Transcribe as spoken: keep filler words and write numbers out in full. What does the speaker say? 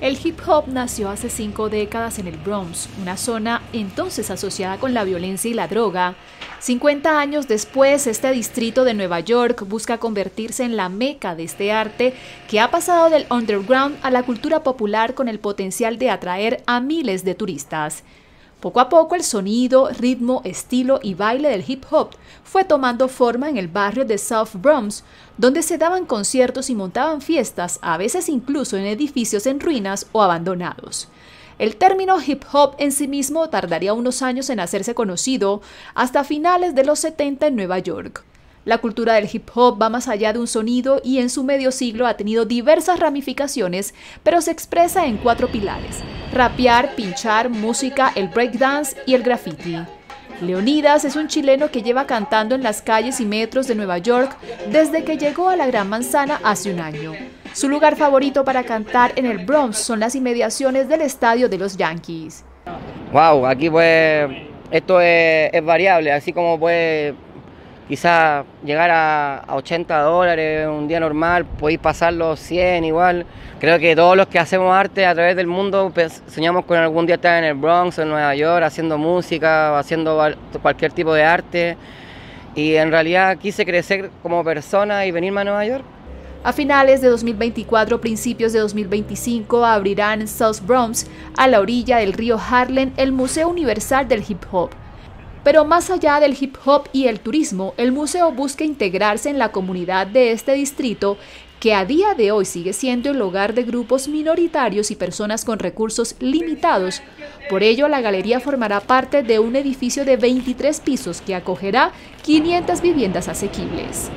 El hip hop nació hace cinco décadas en el Bronx, una zona entonces asociada con la violencia y la droga. cincuenta años después, este distrito de Nueva York busca convertirse en la meca de este arte que ha pasado del underground a la cultura popular con el potencial de atraer a miles de turistas. Poco a poco el sonido, ritmo, estilo y baile del hip hop fue tomando forma en el barrio de South Bronx, donde se daban conciertos y montaban fiestas, a veces incluso en edificios en ruinas o abandonados. El término hip hop en sí mismo tardaría unos años en hacerse conocido, hasta finales de los setenta en Nueva York. La cultura del hip hop va más allá de un sonido y en su medio siglo ha tenido diversas ramificaciones, pero se expresa en cuatro pilares: rapear, pinchar, música, el breakdance y el graffiti. Leonidas es un chileno que lleva cantando en las calles y metros de Nueva York desde que llegó a la Gran Manzana hace un año. Su lugar favorito para cantar en el Bronx son las inmediaciones del Estadio de los Yankees. Wow, aquí pues esto es, es variable, así como pues quizás llegar a, a ochenta dólares un día normal, podéis pasar los cien igual. Creo que todos los que hacemos arte a través del mundo pues, soñamos con algún día estar en el Bronx o en Nueva York haciendo música, haciendo cualquier tipo de arte. Y en realidad quise crecer como persona y venirme a Nueva York. A finales de dos mil veinticuatro, principios de dos mil veinticinco, abrirán en South Bronx, a la orilla del río Harlem, el Museo Universal del Hip Hop. Pero más allá del hip hop y el turismo, el museo busca integrarse en la comunidad de este distrito que a día de hoy sigue siendo el hogar de grupos minoritarios y personas con recursos limitados. Por ello, la galería formará parte de un edificio de veintitrés pisos que acogerá quinientas viviendas asequibles.